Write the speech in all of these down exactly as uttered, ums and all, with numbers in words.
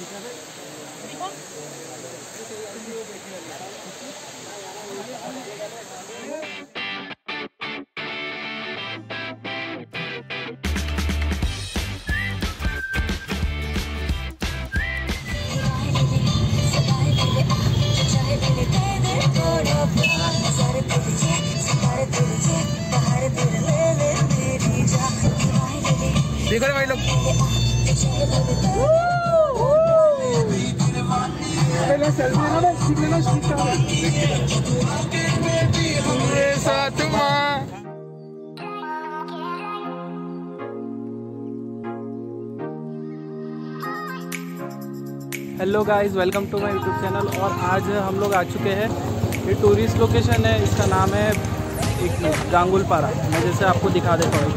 देखो भाई लोग पहले सेल्फी लेना ना सीख लेना सीख लेना hello guys welcome to my YouTube channel. और आज हम लोग आ चुके हैं, ये टूरिस्ट लोकेशन है, इसका नाम है एक गांगुलपारा। मैं जैसे आपको दिखा देता हूँ,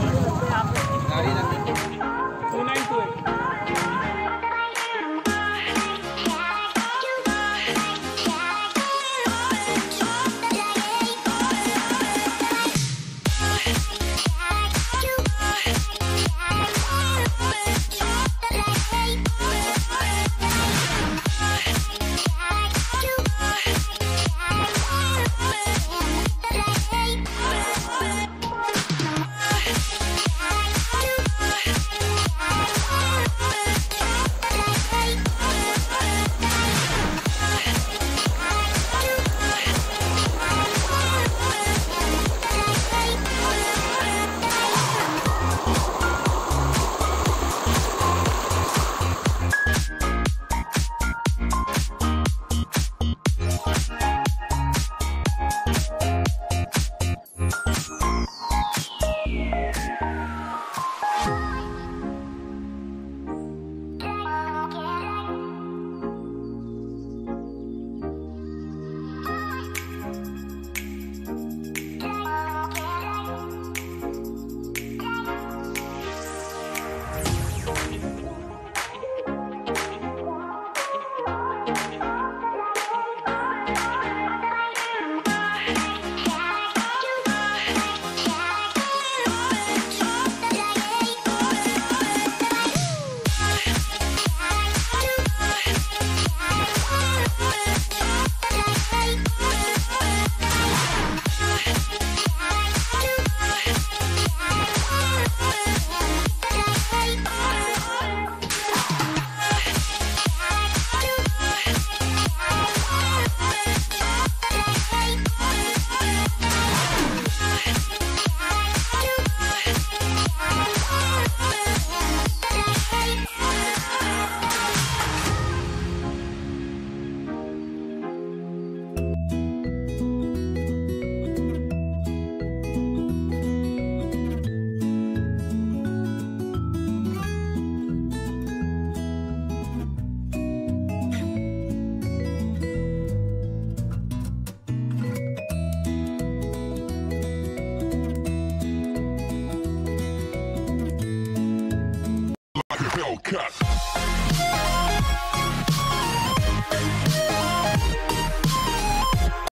cut.